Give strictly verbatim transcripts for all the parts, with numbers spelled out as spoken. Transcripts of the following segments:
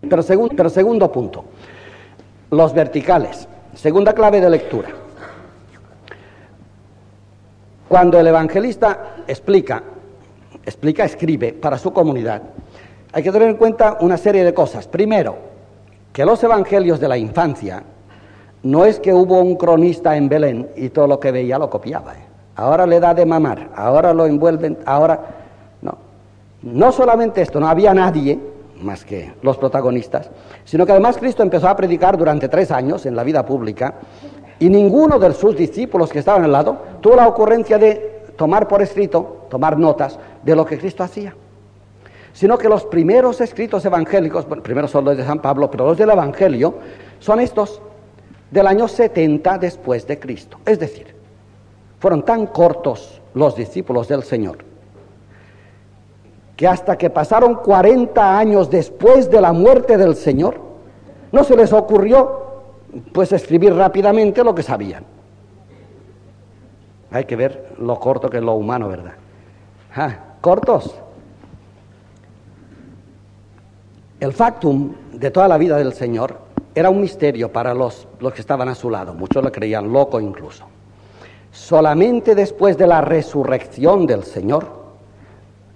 Pero, segun, pero segundo punto, los verticales. Segunda clave de lectura. Cuando el evangelista explica, explica, escribe para su comunidad, hay que tener en cuenta una serie de cosas. Primero, que los evangelios de la infancia, no es que hubo un cronista en Belén y todo lo que veía lo copiaba. ¿eh? Ahora le da de mamar, ahora lo envuelven, ahora... No, no solamente esto, no había nadie más que los protagonistas, sino que además Cristo empezó a predicar durante tres años en la vida pública y ninguno de sus discípulos que estaban al lado tuvo la ocurrencia de tomar por escrito, tomar notas de lo que Cristo hacía, sino que los primeros escritos evangélicos, bueno, primero son los de San Pablo, pero los del Evangelio son estos del año setenta después de Cristo. Es decir, fueron tan cortos los discípulos del Señor que hasta que pasaron cuarenta años después de la muerte del Señor no se les ocurrió pues escribir rápidamente lo que sabían. Hay que ver lo corto que es lo humano, ¿verdad? ¿Ah, cortos? El factum de toda la vida del Señor era un misterio para los, los que estaban a su lado. Muchos lo creían loco incluso. Solamente después de la resurrección del Señor,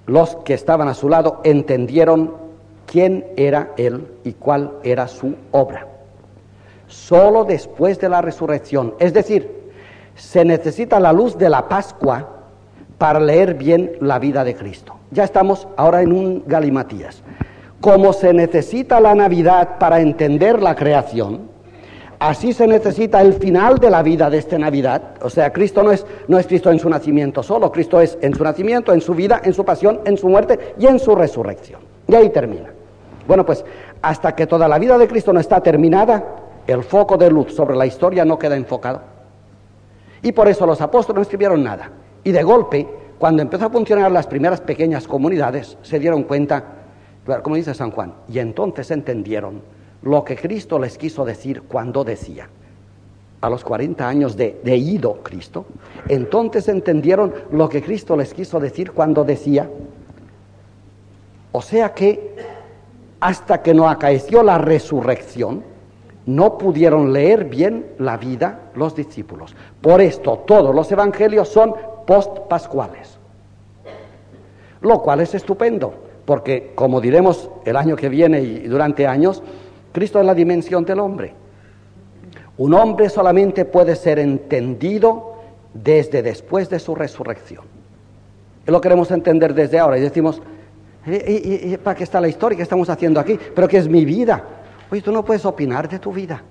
los que estaban a su lado entendieron quién era Él y cuál era su obra. Solo después de la resurrección. Es decir, se necesita la luz de la Pascua para leer bien la vida de Cristo. Ya estamos ahora en un galimatías. Como se necesita la Navidad para entender la creación, así se necesita el final de la vida de esta Navidad. O sea, Cristo no es, no es Cristo en su nacimiento solo, Cristo es en su nacimiento, en su vida, en su pasión, en su muerte y en su resurrección. Y ahí termina. Bueno, pues, hasta que toda la vida de Cristo no está terminada, el foco de luz sobre la historia no queda enfocado. Y por eso los apóstoles no escribieron nada. Y de golpe, cuando empezó a funcionar las primeras pequeñas comunidades, se dieron cuenta... Como dice San Juan, y entonces entendieron lo que Cristo les quiso decir cuando decía, a los cuarenta años de, de ido Cristo, entonces entendieron lo que Cristo les quiso decir cuando decía, o sea que hasta que no acaeció la resurrección, no pudieron leer bien la vida los discípulos. Por esto todos los evangelios son postpascuales, lo cual es estupendo. Porque, como diremos el año que viene y durante años, Cristo es la dimensión del hombre. Un hombre solamente puede ser entendido desde después de su resurrección. Y lo queremos entender desde ahora. Y decimos, ¿y, y, y para qué está la historia? ¿Qué estamos haciendo aquí? Pero que es mi vida. Oye, tú no puedes opinar de tu vida.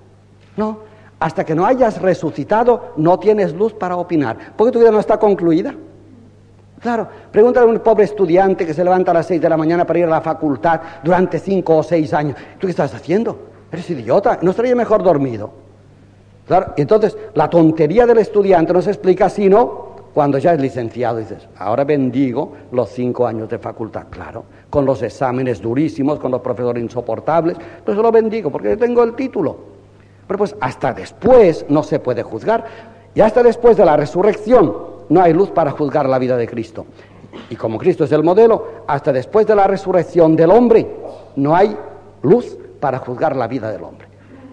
No, hasta que no hayas resucitado, no tienes luz para opinar. Porque tu vida no está concluida. Claro, pregúntale a un pobre estudiante que se levanta a las seis de la mañana para ir a la facultad durante cinco o seis años. ¿Tú qué estás haciendo? Eres idiota, ¿no estaría mejor dormido? Claro, entonces la tontería del estudiante no se explica sino cuando ya es licenciado. Y dices, ahora bendigo los cinco años de facultad, claro, con los exámenes durísimos, con los profesores insoportables, pues lo bendigo porque tengo el título. Pero pues hasta después no se puede juzgar, y hasta después de la resurrección no hay luz para juzgar la vida de Cristo. Y como Cristo es el modelo, hasta después de la resurrección del hombre, no hay luz para juzgar la vida del hombre.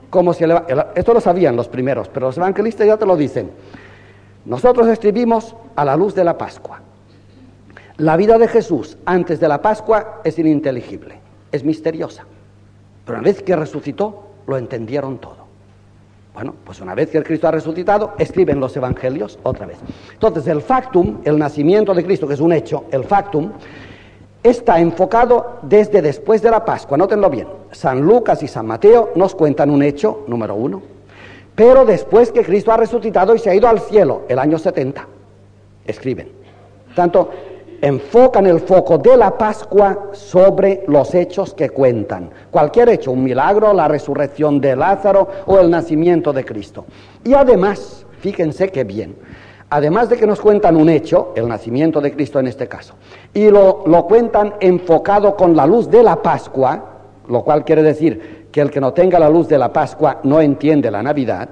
Como si el, el, esto lo sabían los primeros, pero los evangelistas ya te lo dicen. Nosotros escribimos a la luz de la Pascua. La vida de Jesús antes de la Pascua es ininteligible, es misteriosa. Pero una vez que resucitó, lo entendieron todo. Bueno, pues una vez que el Cristo ha resucitado, escriben los evangelios otra vez. Entonces, el factum, el nacimiento de Cristo, que es un hecho, el factum, está enfocado desde después de la Pascua. Nótenlo bien. San Lucas y San Mateo nos cuentan un hecho, número uno, pero después que Cristo ha resucitado y se ha ido al cielo, el año setenta, escriben. Tanto, enfocan el foco de la Pascua sobre los hechos que cuentan. Cualquier hecho, un milagro, la resurrección de Lázaro o el nacimiento de Cristo. Y además, fíjense qué bien, además de que nos cuentan un hecho, el nacimiento de Cristo en este caso, y lo, lo cuentan enfocado con la luz de la Pascua, lo cual quiere decir que el que no tenga la luz de la Pascua no entiende la Navidad,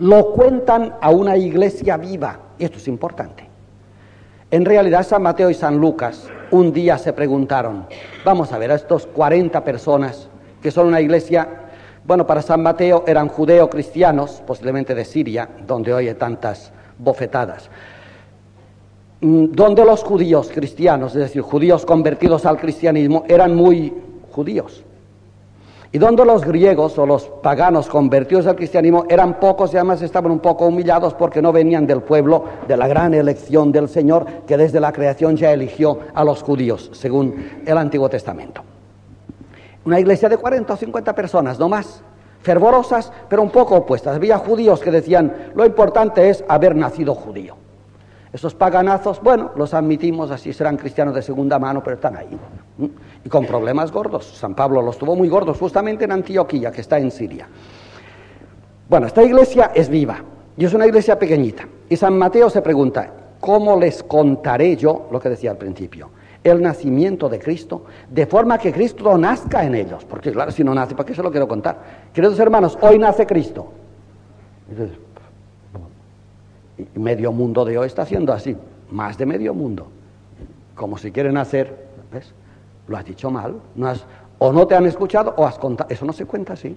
lo cuentan a una iglesia viva. Y esto es importante. En realidad, San Mateo y San Lucas un día se preguntaron, vamos a ver, a estos cuarenta personas que son una iglesia, bueno, para San Mateo eran judeocristianos, posiblemente de Siria, donde oye tantas bofetadas, donde los judíos cristianos, es decir, judíos convertidos al cristianismo, eran muy judíos, y donde los griegos o los paganos convertidos al cristianismo eran pocos y además estaban un poco humillados porque no venían del pueblo de la gran elección del Señor, que desde la creación ya eligió a los judíos, según el Antiguo Testamento. Una iglesia de cuarenta o cincuenta personas, no más, fervorosas, pero un poco opuestas. Había judíos que decían, lo importante es haber nacido judío. Esos paganazos, bueno, los admitimos, así serán cristianos de segunda mano, pero están ahí. Y con problemas gordos. San Pablo los tuvo muy gordos, justamente en Antioquía, que está en Siria. Bueno, esta iglesia es viva, y es una iglesia pequeñita. Y San Mateo se pregunta, ¿cómo les contaré yo, lo que decía al principio, el nacimiento de Cristo, de forma que Cristo nazca en ellos? Porque claro, si no nace, ¿para qué se lo quiero contar? Queridos hermanos, hoy nace Cristo. Entonces, y medio mundo de hoy está haciendo así, más de medio mundo, como si quieren hacer, ¿ves? Lo has dicho mal, no has, o no te han escuchado o has contado, eso no se cuenta así.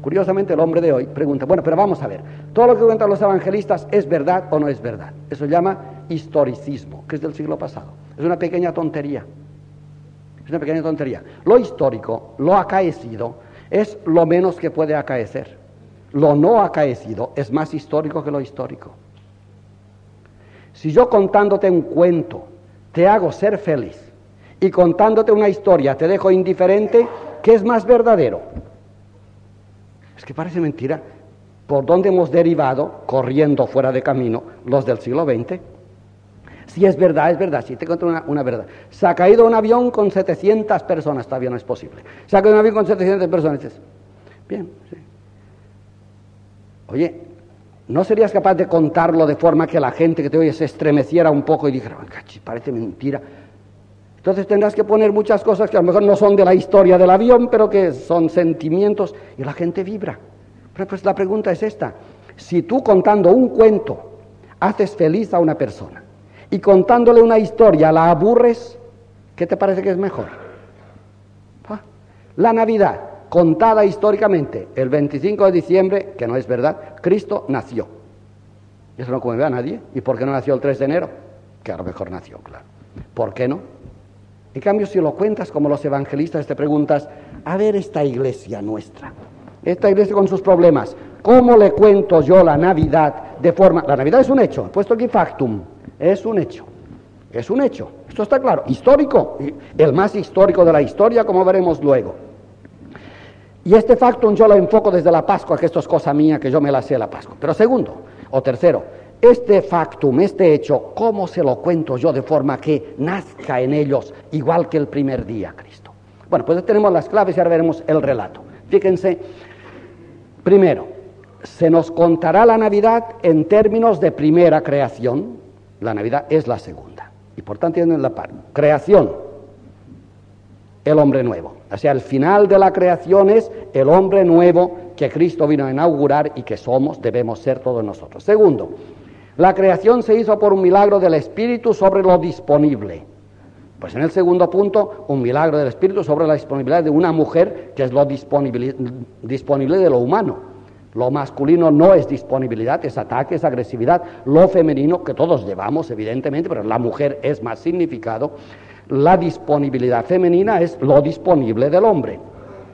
Curiosamente el hombre de hoy pregunta, bueno, pero vamos a ver, todo lo que cuentan los evangelistas es verdad o no es verdad. Eso se llama historicismo, que es del siglo pasado, es una pequeña tontería, es una pequeña tontería. Lo histórico, lo acaecido, es lo menos que puede acaecer. Lo no acaecido es más histórico que lo histórico. Si yo contándote un cuento te hago ser feliz y contándote una historia te dejo indiferente, ¿qué es más verdadero? Es que parece mentira por dónde hemos derivado, corriendo fuera de camino, los del siglo veinte. Si es verdad, es verdad. Si te cuento una, una verdad. Se ha caído un avión con setecientas personas, todavía no es posible. Se ha caído un avión con setecientas personas. Dices, bien, sí. Oye, ¿no serías capaz de contarlo de forma que la gente que te oye se estremeciera un poco y dijera, parece mentira? Entonces tendrás que poner muchas cosas que a lo mejor no son de la historia del avión, pero que son sentimientos, y la gente vibra. Pero pues la pregunta es esta, si tú contando un cuento haces feliz a una persona y contándole una historia la aburres, ¿qué te parece que es mejor? ¿Ah? La Navidad, contada históricamente, el veinticinco de diciembre, que no es verdad, Cristo nació. Y eso no conmueve a nadie. ¿Y por qué no nació el tres de enero? Que a lo mejor nació, claro. ¿Por qué no? En cambio, si lo cuentas como los evangelistas, te preguntas, a ver esta iglesia nuestra, esta iglesia con sus problemas, ¿cómo le cuento yo la Navidad de forma...? La Navidad es un hecho, he puesto aquí factum, es un hecho, es un hecho, esto está claro, histórico, el más histórico de la historia, como veremos luego. Y este factum yo lo enfoco desde la Pascua, que esto es cosa mía, que yo me la sé la Pascua. Pero segundo, o tercero, este factum, este hecho, ¿cómo se lo cuento yo de forma que nazca en ellos, igual que el primer día Cristo? Bueno, pues tenemos las claves y ahora veremos el relato. Fíjense, primero, se nos contará la Navidad en términos de primera creación. La Navidad es la segunda. Y por tanto, tienen la parte. Creación, el hombre nuevo. O sea, el final de la creación es el hombre nuevo que Cristo vino a inaugurar y que somos, debemos ser todos nosotros. Segundo, la creación se hizo por un milagro del Espíritu sobre lo disponible. Pues en el segundo punto, un milagro del Espíritu sobre la disponibilidad de una mujer, que es lo disponible, disponible de lo humano. Lo masculino no es disponibilidad, es ataque, es agresividad. Lo femenino, que todos llevamos, evidentemente, pero la mujer es más significado. La disponibilidad femenina es lo disponible del hombre.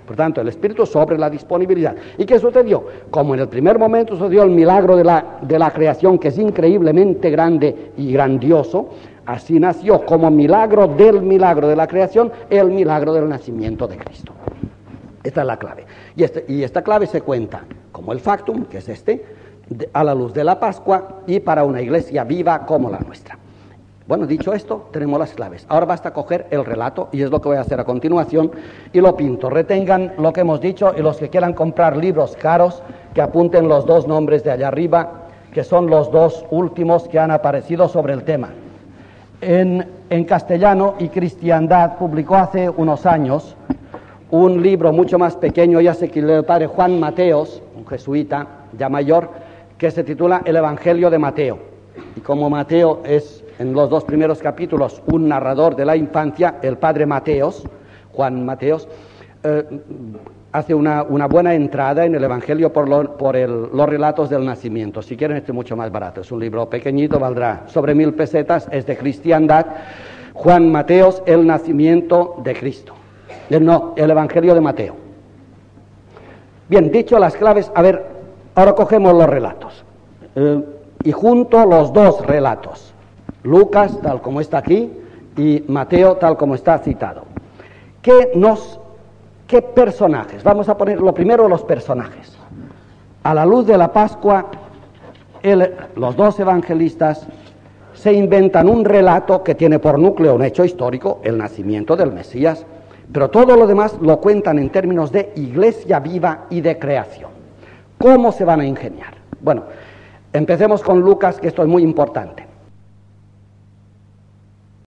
Por tanto, el Espíritu sobre la disponibilidad. ¿Y qué sucedió? Como en el primer momento sucedió el milagro de la, de la creación, que es increíblemente grande y grandioso, así nació como milagro del milagro de la creación, el milagro del nacimiento de Cristo. Esta es la clave. Y, este, y esta clave se cuenta como el factum, que es este, de, a la luz de la Pascua y para una iglesia viva como la nuestra. Bueno, dicho esto, tenemos las claves. Ahora basta coger el relato, y es lo que voy a hacer a continuación, y lo pinto. Retengan lo que hemos dicho, y los que quieran comprar libros caros, que apunten los dos nombres de allá arriba, que son los dos últimos que han aparecido sobre el tema. En, en castellano y cristiandad publicó hace unos años un libro mucho más pequeño, ya sé que el padre Juan Mateos, un jesuita ya mayor, que se titula El Evangelio de Mateo. Y como Mateo es... en los dos primeros capítulos, un narrador de la infancia, el padre Mateos, Juan Mateos, eh, hace una, una buena entrada en el Evangelio por, lo, por el, los relatos del nacimiento. Si quieren, este es mucho más barato, es un libro pequeñito, valdrá sobre mil pesetas, es de cristiandad. Juan Mateos, el nacimiento de Cristo. No, el Evangelio de Mateo. Bien, dicho las claves, a ver, ahora cogemos los relatos. Eh, y junto los dos relatos, Lucas, tal como está aquí, y Mateo, tal como está citado. ¿Qué nos... ¿Qué personajes? Vamos a poner lo primero, los personajes. A la luz de la Pascua, el, los dos evangelistas se inventan un relato que tiene por núcleo un hecho histórico, el nacimiento del Mesías, pero todo lo demás lo cuentan en términos de iglesia viva y de creación. ¿Cómo se van a ingeniar? Bueno, empecemos con Lucas, que esto es muy importante.